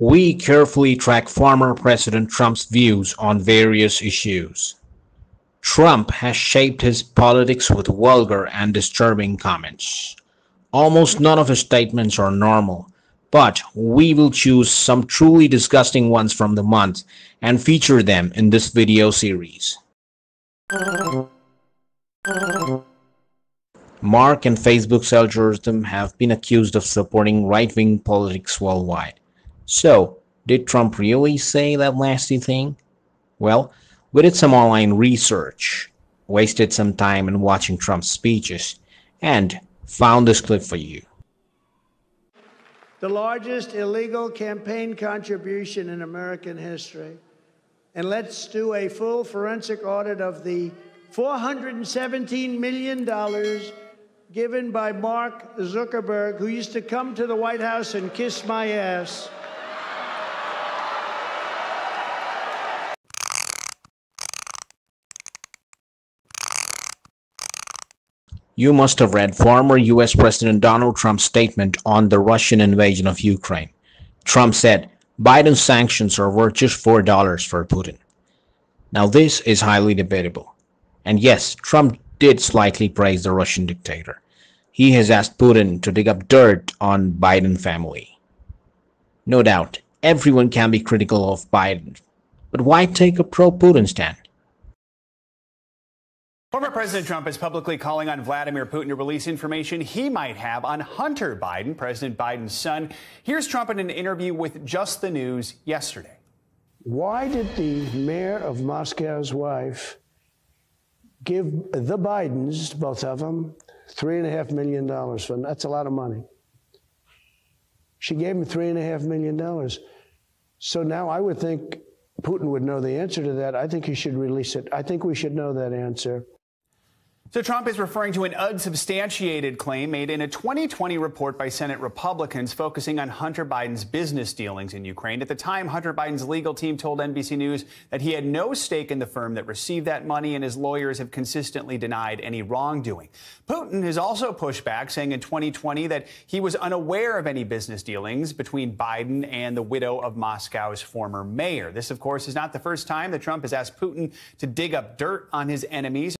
We carefully track former President Trump's views on various issues. Trump has shaped his politics with vulgar and disturbing comments. Almost none of his statements are normal, but we will choose some truly disgusting ones from the month and feature them in this video series. Mark and Facebook's algorithm have been accused of supporting right-wing politics worldwide. So, did Trump really say that nasty thing? Well, we did some online research, wasted some time in watching Trump's speeches, and found this clip for you. The largest illegal campaign contribution in American history. And let's do a full forensic audit of the $417 million given by Mark Zuckerberg, who used to come to the White House and kiss my ass. You must have read former US President Donald Trump's statement on the Russian invasion of Ukraine. Trump said, Biden's sanctions are worth just $4 for Putin. Now this is highly debatable. And yes, Trump did slightly praise the Russian dictator. He has asked Putin to dig up dirt on Biden family. No doubt, everyone can be critical of Biden. But why take a pro-Putin stand? Former President Trump is publicly calling on Vladimir Putin to release information he might have on Hunter Biden, President Biden's son. Here's Trump in an interview with Just the News yesterday. Why did the mayor of Moscow's wife give the Bidens, both of them, $3.5 million? For them? That's a lot of money. She gave him $3.5 million. So now I would think Putin would know the answer to that. I think he should release it. I think we should know that answer. So Trump is referring to an unsubstantiated claim made in a 2020 report by Senate Republicans focusing on Hunter Biden's business dealings in Ukraine. At the time, Hunter Biden's legal team told NBC News that he had no stake in the firm that received that money, and his lawyers have consistently denied any wrongdoing. Putin has also pushed back, saying in 2020 that he was unaware of any business dealings between Biden and the widow of Moscow's former mayor. This, of course, is not the first time that Trump has asked Putin to dig up dirt on his enemies.